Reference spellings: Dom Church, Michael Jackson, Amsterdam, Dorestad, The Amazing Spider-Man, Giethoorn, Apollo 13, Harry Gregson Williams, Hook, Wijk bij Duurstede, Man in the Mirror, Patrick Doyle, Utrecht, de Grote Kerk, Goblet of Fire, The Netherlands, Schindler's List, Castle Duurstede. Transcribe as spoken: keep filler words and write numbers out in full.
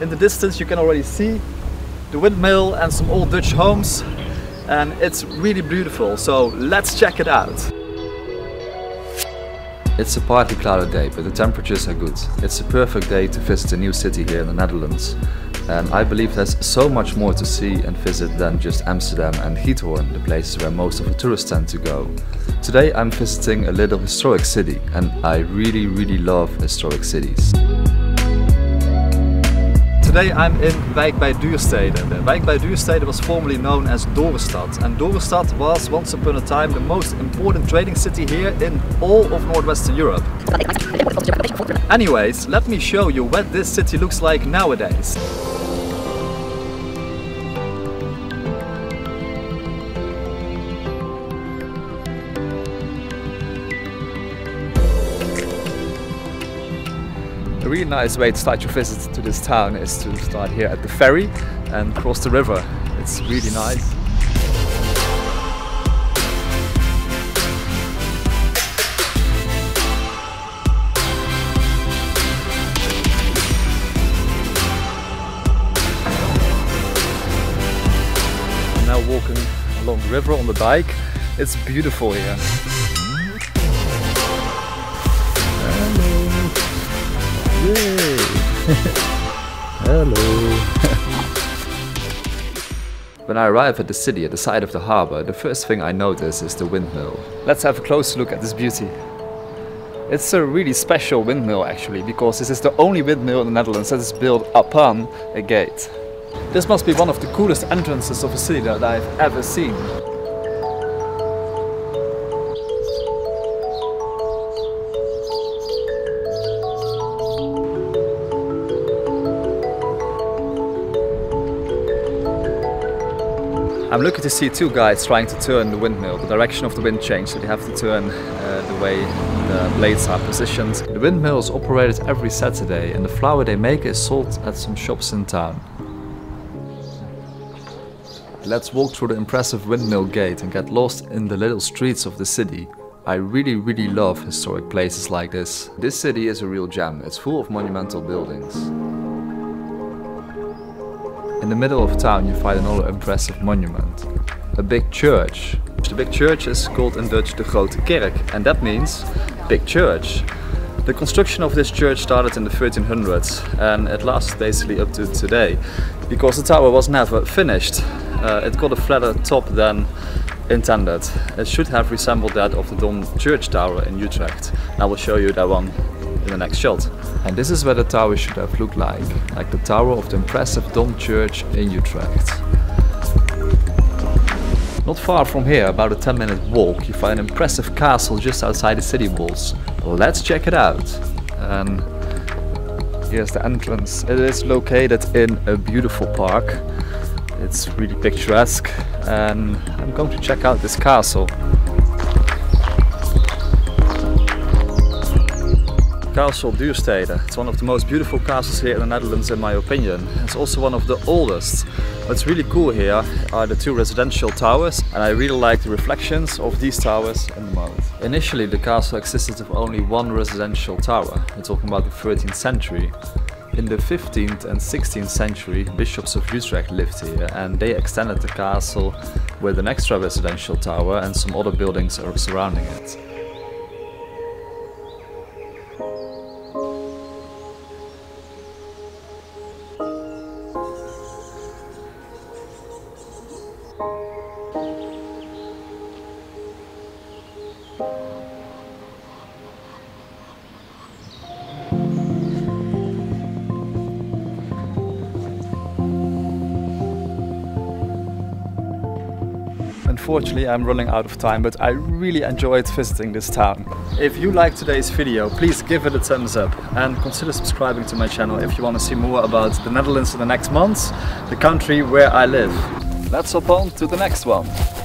In the distance you can already see the windmill and some old Dutch homes, and it's really beautiful, so let's check it out. It's a partly clouded day, but the temperatures are good. It's a perfect day to visit a new city here in the Netherlands. And I believe there's so much more to see and visit than just Amsterdam and Giethoorn, the places where most of the tourists tend to go. Today I'm visiting a little historic city, and I really, really love historic cities. Today I'm in Wijk bij Duurstede. Wijk bij Duurstede was formerly known as Dorestad, and Dorestad was once upon a time the most important trading city here in all of northwestern Europe. Anyways, let me show you what this city looks like nowadays. A really nice way to start your visit to this town is to start here at the ferry and cross the river. It's really nice. I'm now walking along the river on the dike. It's beautiful here. Yay. Hello. When I arrive at the city at the side of the harbour, the first thing I notice is the windmill. Let's have a close look at this beauty. It's a really special windmill actually, because this is the only windmill in the Netherlands that is built upon a gate. This must be one of the coolest entrances of a city that I've ever seen. I'm lucky to see two guys trying to turn the windmill. The direction of the wind changed, so they have to turn uh, the way the blades are positioned. The windmill is operated every Saturday, and the flour they make is sold at some shops in town. Let's walk through the impressive windmill gate and get lost in the little streets of the city. I really, really love historic places like this. This city is a real gem. It's full of monumental buildings. In the middle of town you find another impressive monument, a big church. The big church is called in Dutch de Grote Kerk, and that means big church. The construction of this church started in the thirteen hundreds, and it lasts basically up to today, because the tower was never finished. Uh, it got a flatter top than intended. It should have resembled that of the Dom Church tower in Utrecht. I will show you that one in the next shot. And this is where the tower should have looked like, like the tower of the impressive Dom Church in Utrecht. Not far from here, about a ten minute walk, you find an impressive castle just outside the city walls. Let's check it out. And here's the entrance. It is located in a beautiful park. It's really picturesque, and I'm going to check out this castle. Castle Duurstede. It's one of the most beautiful castles here in the Netherlands, in my opinion. It's also one of the oldest. What's really cool here are the two residential towers, and I really like the reflections of these towers in the moat. Initially the castle existed of only one residential tower. We're talking about the thirteenth century. In the fifteenth and sixteenth century, bishops of Utrecht lived here, and they extended the castle with an extra residential tower and some other buildings surrounding it. Unfortunately, I'm running out of time, but I really enjoyed visiting this town. If you liked today's video, please give it a thumbs up and consider subscribing to my channel if you want to see more about the Netherlands in the next months, the country where I live. Let's hop on to the next one.